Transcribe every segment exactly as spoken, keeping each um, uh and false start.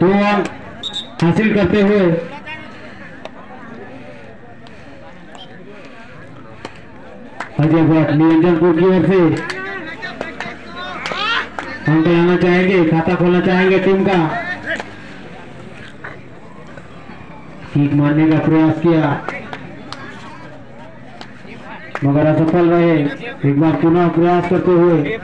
दो रन हासिल करते हुए अजय भट्ट निरंजनपुर की ओर से हम पे आना चाहेंगे, खाता खोलना चाहेंगे टीम का। सीट मारने का प्रयास किया मगर असफल रहे। एक बार पुनः प्रयास करते हुए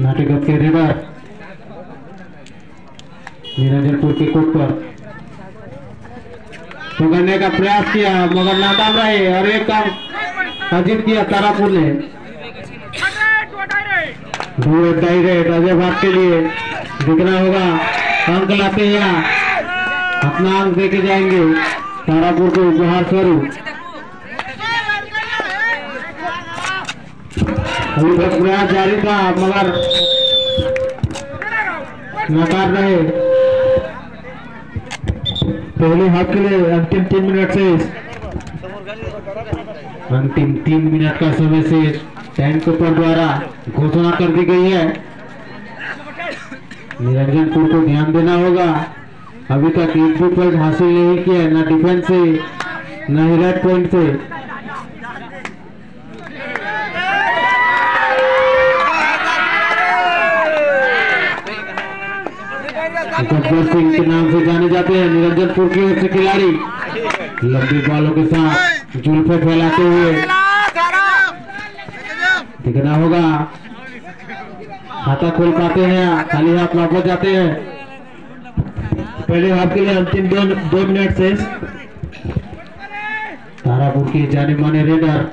नाटक के रेडर निरंजनपुर के कोर्ट पर पकड़ने का प्रयास किया मगर नाकाम रहे और एक काम अर्जित किया तारापुर ने। दो टाई रेड अजय भाग के लिए दिखना होगा, अंक लाते हैं अपना अंक देके जाएंगे तारापुर को उपहार स्वरूप। अभी तक प्रयास जारी था मगर नाकार रहे। पहले हाफ के लिए अंतिम तीन मिनट से अंतिम तीन मिनट का समय से टैन कोपर द्वारा घोषणा कर दी गई है। निरंजनपुर को ध्यान देना होगा, अभी तक एक भी पॉइंट हासिल नहीं किया, ना डिफेंस से ना ही रेड पॉइंट से। गब्बर सिंह के नाम से जाने जाते हैं निरंजनपुर के ओर से खिलाड़ी। लंबी बॉलों के साथ जुल्फे फैलाते हुए दिखना होगा, खाता खोल पाते हैं खाली हाथ वापस जाते हैं। पहले हाफ के लिए अंतिम दो, दो मिनट से तारापुर के जाने माने रेडर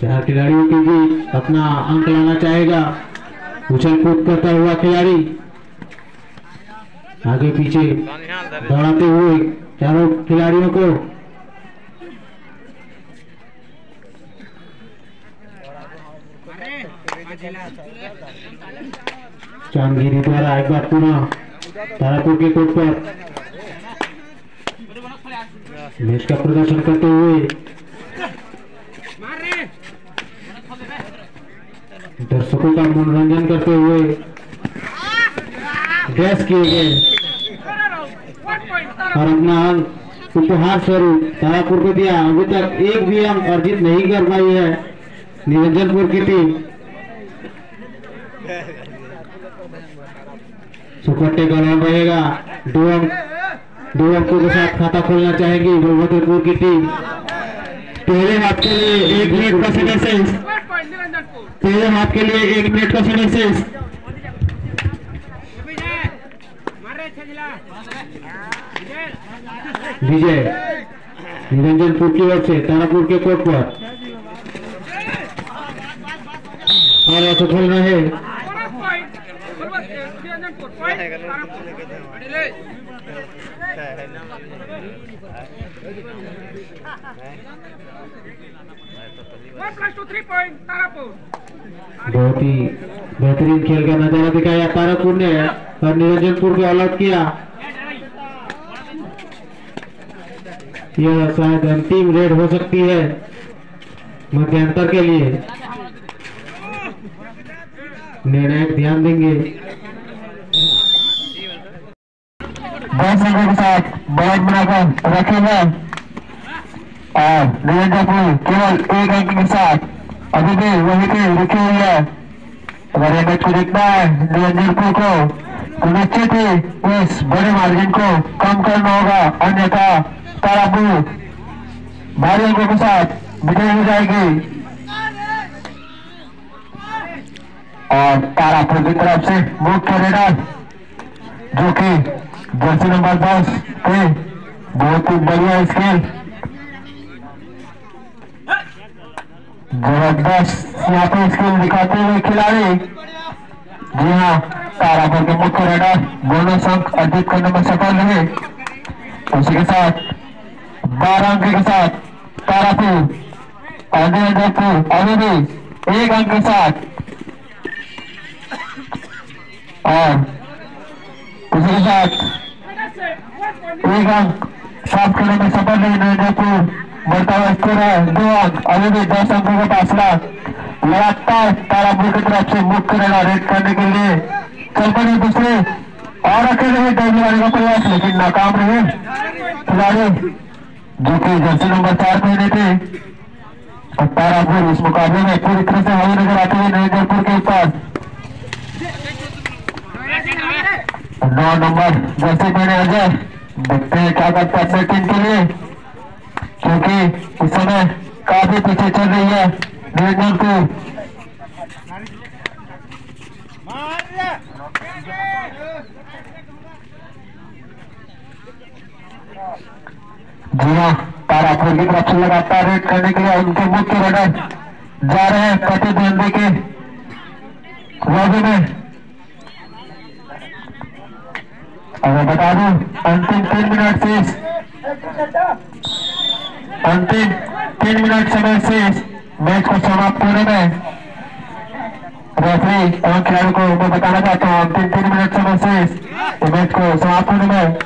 चार खिलाड़ियों के बीच अपना अंक लाना चाहेगा। उछल कूद करता हुआ खिलाड़ी आगे पीछे दौड़ाते हुए चारों खिलाड़ियों को चांदगिरी द्वारा एक बार पुनः तारापुर के कोर्ट पर मैच का प्रदर्शन करते हुए दर्शकों का मनोरंजन करते हुए ड्रेस किए गए और अपना उपहार स्वरूप तारापुर को दिया। अभी तक एक भी अंक अर्जित नहीं कर पाई है निरंजनपुर की टीम। सुपट्टे का नाम रहेगा, दो दो अंकों के साथ खाता खोलना चाहेंगी बलभद्रपुर की टीम। पहले हाथ के लिए एक मिनट का समय शेष, पहले हाथ के लिए एक मिनट का समय शेष। विजय निरंजनपुर की ओर से तारापुर के कोर्ट पर और असफल रहे। बहुत ही बेहतरीन खेल का नजारा दिखाया तारापुर ने और निरंजनपुर को अलर्ट किया। यह शायद अंतिम रेड हो सकती है मध्यांतर के लिए, निर्णायक ध्यान देंगे। दस अंकों के साथ बैट बनाकर रखे गए और निरंजनपुर केवल एक अंक के साथ अभी भी वहीं पे रुकी हुई है। अगर यह मैच को देखना है निरंजनपुर को तो निश्चित ही इस बड़े मार्जिन को कम करना होगा, अन्यथा तारापुर भारी अंकों के साथ विजयी हो जाएगी। और तारापुर की तरफ से मुख्य रेडर जो कि जर्सी नंबर दस थे, बहुत ही बढ़िया स्किल, जबरदस्त यहाँ पे स्किल दिखाते हुए खिलाड़ी। जी हाँ, तारापुर के मुख्य रेडर दोनों अंक अर्जित करने में सफल रहे। उसी के साथ बारह अंक के साथ तारापुर और निरंजनपुर अभी भी एक अंक के साथ, और उसी के साथ साफ करने में सफल नहीं रहने को बढ़ता हुआ स्कोर है दो अभी भी दस अंकों का फासला लगातार तारापुर की तरफ से मुक्त करना रेड करने के लिए चल पड़े दूसरे और अकेले ही टाइम लगाने का प्रयास लेकिन नाकाम रहे खिलाड़ी जो कि जर्सी नंबर चार पहने थे। और तारापुर इस मुकाबले में पूरी तरह से हावी नजर आते हुए नरेंद्रपुर के पास नौ नंबर जैसे मैंने अजय देखते हैं क्या करता है अपने टीम के लिए क्योंकि इस समय काफी पीछे चल रही है नरेंद्रपुर। जी हाँ, तारापुर की तरफ से लगातार रेड करने के लिए उनके मुख्य रडर जा रहे हैं प्रतिद्वंदी के रोज में। और बता दूं अंतिम तीन मिनट शेष अंतिम तीन मिनट समय शेष मैच को समाप्त होने में रेफरी और खिलाड़ियों को मैं बताना चाहता हूँ अंतिम तीन मिनट समय शेष मैच को समाप्त होने में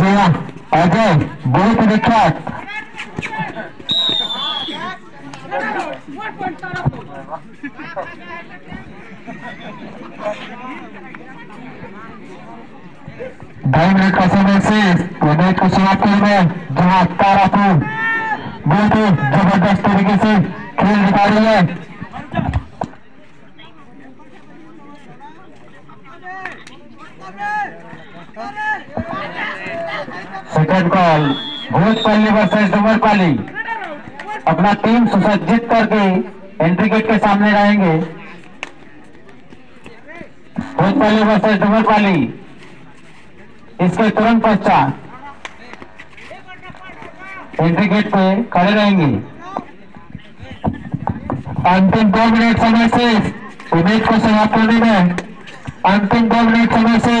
जी हाँ अजय बहुत विख्यात ढाई मिनट का समय से मैच को समाप्त करने में जहाँ तारापुर बहुत ही जबरदस्त तरीके से खेल दिखा रही है। Second call Bhojpali versus Dumarpali अपना टीम सुसज्जित करके एंट्री गेट के सामने रहेंगे। भोजपाली वर्सेज डुमरपाली इसके तुरंत पश्चात एंट्री गेट पे खड़े रहेंगे। अंतिम दो मिनट समय से उम्मीद को समाप्त होने में अंतिम दो मिनट समय से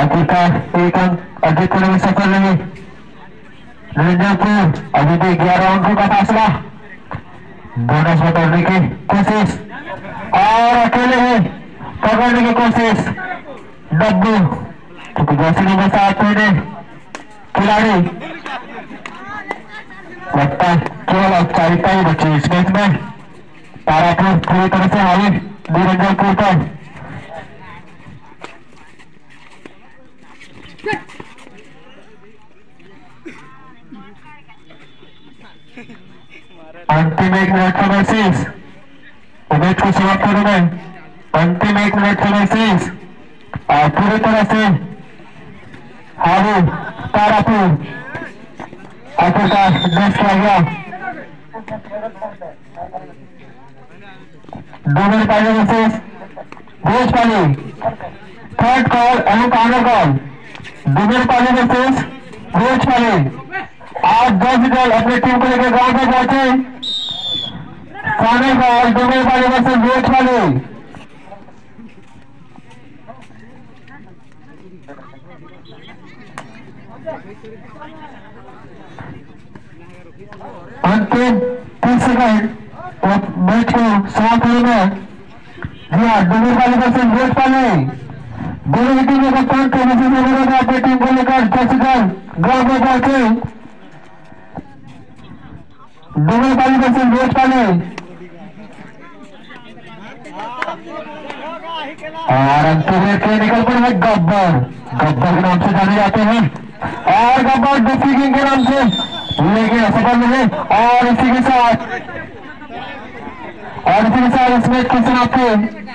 एक अंक अधिक करने में सफल रहे नरेंद्रपुर। अभी भी ग्यारह अंकों का फासला बोनस में पकड़ने की कोशिश और अकेले ही पकड़ने की कोशिश डब्बू क्योंकि जैसे नंबर सात होने खिलाड़ी लगता है केवल औपचारिकता ही बची इस मैच में। तारापुर पूरी तरह से हावी नरेंद्रपुर पर। अंतिम एक मिनट समय शेष मैच को समाप्त होने में अंतिम एक मिनट समय शेष और पूरी तरह से हावी तारापुर। आखिरकार दस किया गया दो मिनट पाली में शेष Bhojpali third call and final call दो मिनट पाली में शेष भोज पाली आज दस गोल अपने टीम को लेकर गांव में पहुंचे। सामने गोल डुमर पाली वर्सेस भोज पाली अंतिम तीस सेकंड और मैच को सात होने में जी हाँ डुमर पाली वर्सेस भोज पाली दोनों की टीमों को कौन तेजी से लड़ेगा अपनी टीम को लेकर दस गोल गांव में पहुंचे। डुमर पाली वर्सेस भोज पाली और अंतिम से निकल पड़े हैं गब्बर गब्बर के नाम से जाने जाते हैं और गब्बर डिफी किंग के नाम से लेकिन असफल मिले और इसी के साथ और इसी के साथ इस मैच की समाप्ति